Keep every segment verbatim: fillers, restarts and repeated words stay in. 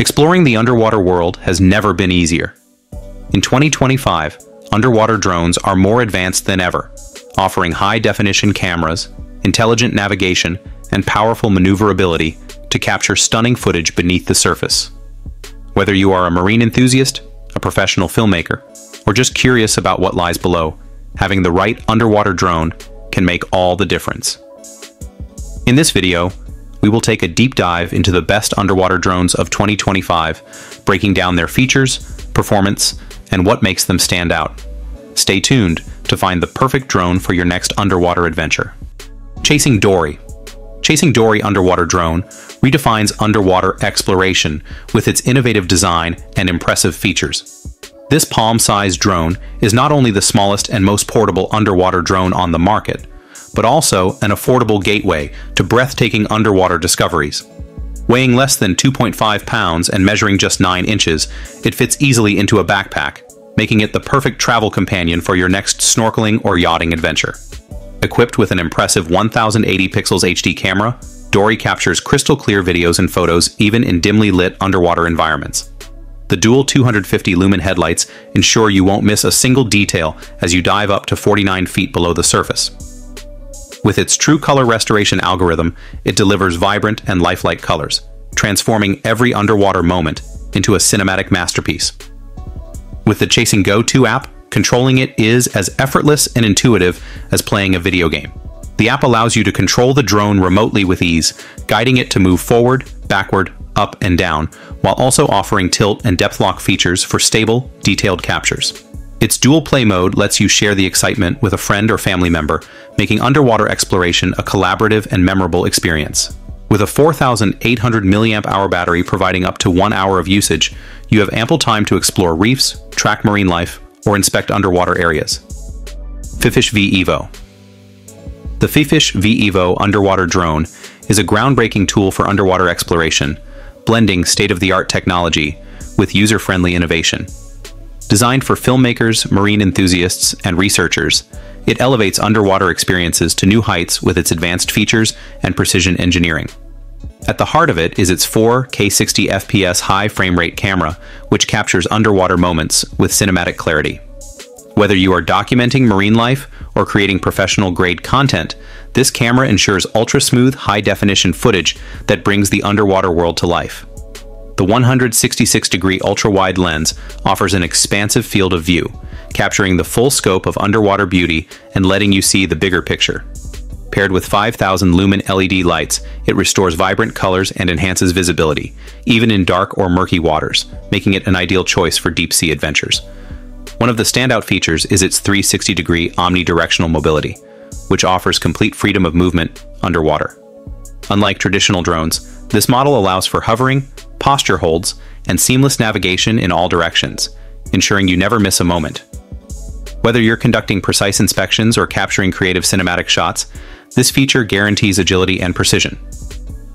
Exploring the underwater world has never been easier. In twenty twenty-five, underwater drones are more advanced than ever, offering high-definition cameras, intelligent navigation, and powerful maneuverability to capture stunning footage beneath the surface. Whether you are a marine enthusiast, a professional filmmaker, or just curious about what lies below, having the right underwater drone can make all the difference. In this video, we will take a deep dive into the best underwater drones of twenty twenty-five, breaking down their features, performance, and what makes them stand out. Stay tuned to find the perfect drone for your next underwater adventure. Chasing Dory. Chasing Dory underwater drone redefines underwater exploration with its innovative design and impressive features. This palm-sized drone is not only the smallest and most portable underwater drone on the market, but also an affordable gateway to breathtaking underwater discoveries. Weighing less than two point five pounds and measuring just nine inches, it fits easily into a backpack, making it the perfect travel companion for your next snorkeling or yachting adventure. Equipped with an impressive one thousand eighty pixels H D camera, Dory captures crystal-clear videos and photos even in dimly lit underwater environments. The dual two hundred fifty lumen headlights ensure you won't miss a single detail as you dive up to forty-nine feet below the surface. With its true color restoration algorithm, it delivers vibrant and lifelike colors, transforming every underwater moment into a cinematic masterpiece. With the Chasing Go two app, controlling it is as effortless and intuitive as playing a video game. The app allows you to control the drone remotely with ease, guiding it to move forward, backward, up, and down, while also offering tilt and depth lock features for stable, detailed captures. Its dual play mode lets you share the excitement with a friend or family member, making underwater exploration a collaborative and memorable experience. With a four thousand eight hundred milliamp hour battery providing up to one hour of usage, you have ample time to explore reefs, track marine life, or inspect underwater areas. FIFISH V-EVO. The FIFISH V-EVO underwater drone is a groundbreaking tool for underwater exploration, blending state-of-the-art technology with user-friendly innovation. Designed for filmmakers, marine enthusiasts, and researchers, it elevates underwater experiences to new heights with its advanced features and precision engineering. At the heart of it is its four K sixty F P S high frame rate camera, which captures underwater moments with cinematic clarity. Whether you are documenting marine life or creating professional-grade content, this camera ensures ultra-smooth, high-definition footage that brings the underwater world to life. The one hundred sixty-six degree ultra-wide lens offers an expansive field of view, capturing the full scope of underwater beauty and letting you see the bigger picture. Paired with five thousand lumen L E D lights, it restores vibrant colors and enhances visibility, even in dark or murky waters, making it an ideal choice for deep-sea adventures. One of the standout features is its three hundred sixty degree omnidirectional mobility, which offers complete freedom of movement underwater. Unlike traditional drones, this model allows for hovering, posture holds, and seamless navigation in all directions, ensuring you never miss a moment. Whether you're conducting precise inspections or capturing creative cinematic shots, this feature guarantees agility and precision.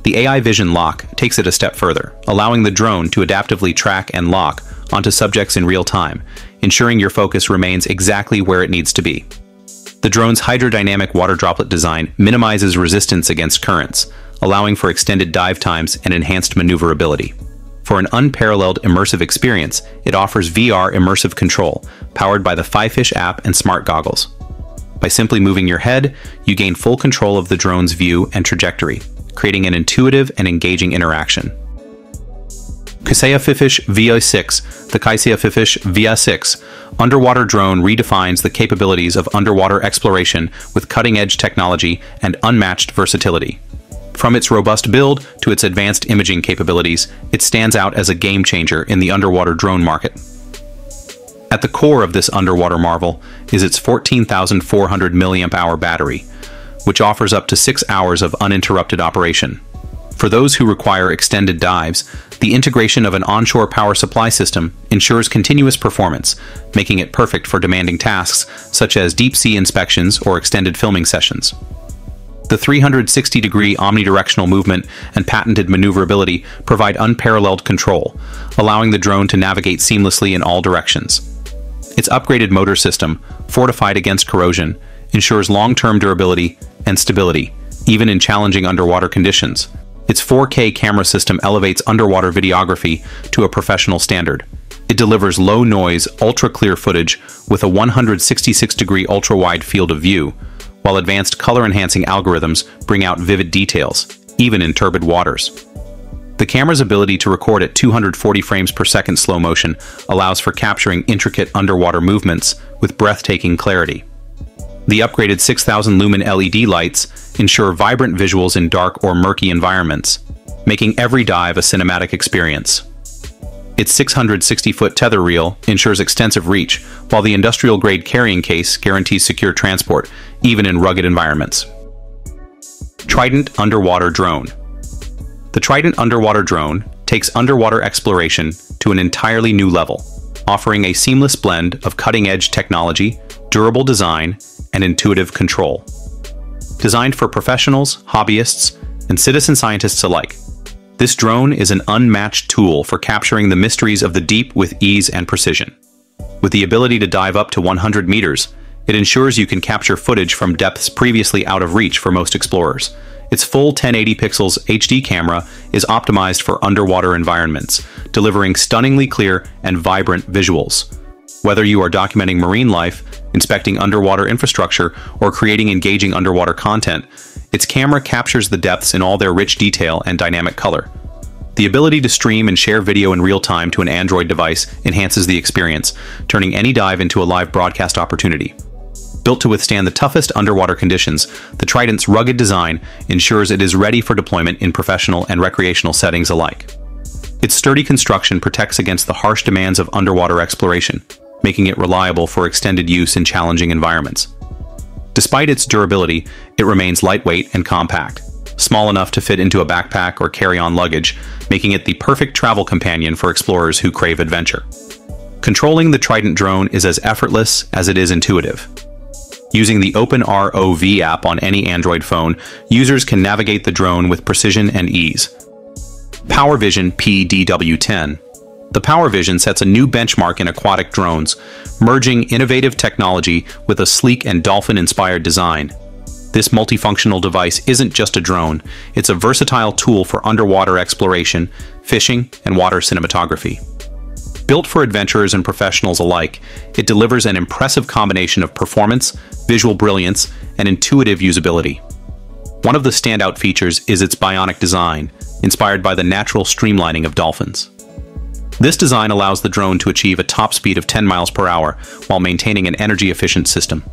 The A I Vision Lock takes it a step further, allowing the drone to adaptively track and lock onto subjects in real time, ensuring your focus remains exactly where it needs to be. The drone's hydrodynamic water droplet design minimizes resistance against currents, allowing for extended dive times and enhanced maneuverability. For an unparalleled immersive experience, it offers V R immersive control, powered by the FIFISH app and smart goggles. By simply moving your head, you gain full control of the drone's view and trajectory, creating an intuitive and engaging interaction. QYSEA FIFISH V six. The QYSEA FIFISH V six underwater drone redefines the capabilities of underwater exploration with cutting-edge technology and unmatched versatility. From its robust build to its advanced imaging capabilities, it stands out as a game-changer in the underwater drone market. At the core of this underwater marvel is its fourteen thousand four hundred milliamp hour battery, which offers up to six hours of uninterrupted operation. For those who require extended dives, the integration of an onshore power supply system ensures continuous performance, making it perfect for demanding tasks such as deep-sea inspections or extended filming sessions. The three hundred sixty degree omnidirectional movement and patented maneuverability provide unparalleled control, allowing the drone to navigate seamlessly in all directions. Its upgraded motor system, fortified against corrosion, ensures long-term durability and stability, even in challenging underwater conditions, Its four K camera system elevates underwater videography to a professional standard. It delivers low-noise, ultra-clear footage with a one hundred sixty-six degree ultra-wide field of view, while advanced color-enhancing algorithms bring out vivid details, even in turbid waters. The camera's ability to record at two hundred forty frames per second slow motion allows for capturing intricate underwater movements with breathtaking clarity. The upgraded six thousand lumen L E D lights ensure vibrant visuals in dark or murky environments, making every dive a cinematic experience. Its six hundred sixty foot tether reel ensures extensive reach, while the industrial-grade carrying case guarantees secure transport, even in rugged environments. Trident Underwater Drone. The Trident Underwater Drone takes underwater exploration to an entirely new level, offering a seamless blend of cutting-edge technology, durable design, and intuitive control. Designed for professionals, hobbyists, and citizen scientists alike, this drone is an unmatched tool for capturing the mysteries of the deep with ease and precision. With the ability to dive up to one hundred meters, it ensures you can capture footage from depths previously out of reach for most explorers. Its full ten eighty pixels H D camera is optimized for underwater environments, delivering stunningly clear and vibrant visuals. Whether you are documenting marine life, inspecting underwater infrastructure, or creating engaging underwater content, its camera captures the depths in all their rich detail and dynamic color. The ability to stream and share video in real time to an Android device enhances the experience, turning any dive into a live broadcast opportunity. Built to withstand the toughest underwater conditions, the Trident's rugged design ensures it is ready for deployment in professional and recreational settings alike. Its sturdy construction protects against the harsh demands of underwater exploration, making it reliable for extended use in challenging environments. Despite its durability, it remains lightweight and compact, small enough to fit into a backpack or carry-on luggage, making it the perfect travel companion for explorers who crave adventure. Controlling the Trident drone is as effortless as it is intuitive. Using the OpenROV app on any Android phone, users can navigate the drone with precision and ease. PowerVision P D W ten. The PowerVision sets a new benchmark in aquatic drones, merging innovative technology with a sleek and dolphin-inspired design. This multifunctional device isn't just a drone, it's a versatile tool for underwater exploration, fishing, and water cinematography. Built for adventurers and professionals alike, it delivers an impressive combination of performance, visual brilliance, and intuitive usability. One of the standout features is its bionic design, inspired by the natural streamlining of dolphins. This design allows the drone to achieve a top speed of ten miles per hour while maintaining an energy-efficient system.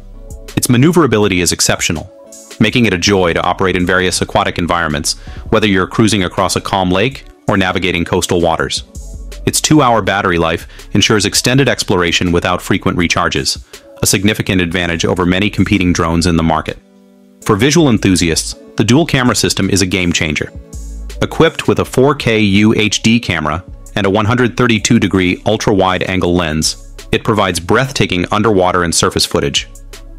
Its maneuverability is exceptional, making it a joy to operate in various aquatic environments, whether you're cruising across a calm lake or navigating coastal waters. Its two hour battery life ensures extended exploration without frequent recharges, a significant advantage over many competing drones in the market. For visual enthusiasts, the dual camera system is a game-changer. Equipped with a four K U H D camera and a one hundred thirty-two degree ultra-wide-angle lens, it provides breathtaking underwater and surface footage.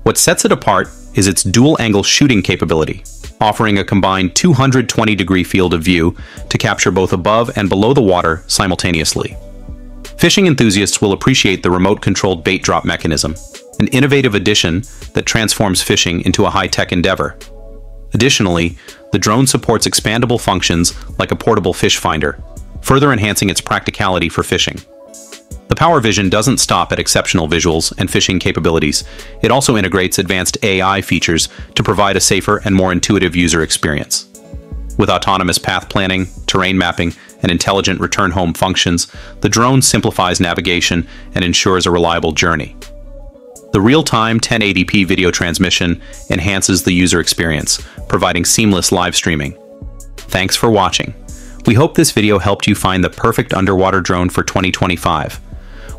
What sets it apart is its dual-angle shooting capability, offering a combined two hundred twenty degree field of view to capture both above and below the water simultaneously. Fishing enthusiasts will appreciate the remote-controlled bait drop mechanism, an innovative addition that transforms fishing into a high-tech endeavor. Additionally, the drone supports expandable functions like a portable fish finder, further enhancing its practicality for fishing. The PowerVision doesn't stop at exceptional visuals and fishing capabilities. It also integrates advanced A I features to provide a safer and more intuitive user experience. With autonomous path planning, terrain mapping, and intelligent return-home functions, the drone simplifies navigation and ensures a reliable journey. The real-time ten eighty p video transmission enhances the user experience, providing seamless live streaming. Thanks for watching. We hope this video helped you find the perfect underwater drone for twenty twenty-five.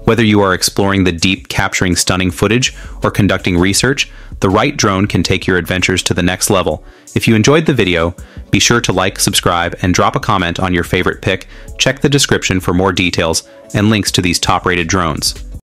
Whether you are exploring the deep, capturing stunning footage, or conducting research, the right drone can take your adventures to the next level. If you enjoyed the video, be sure to like, subscribe, and drop a comment on your favorite pick. Check the description for more details and links to these top-rated drones.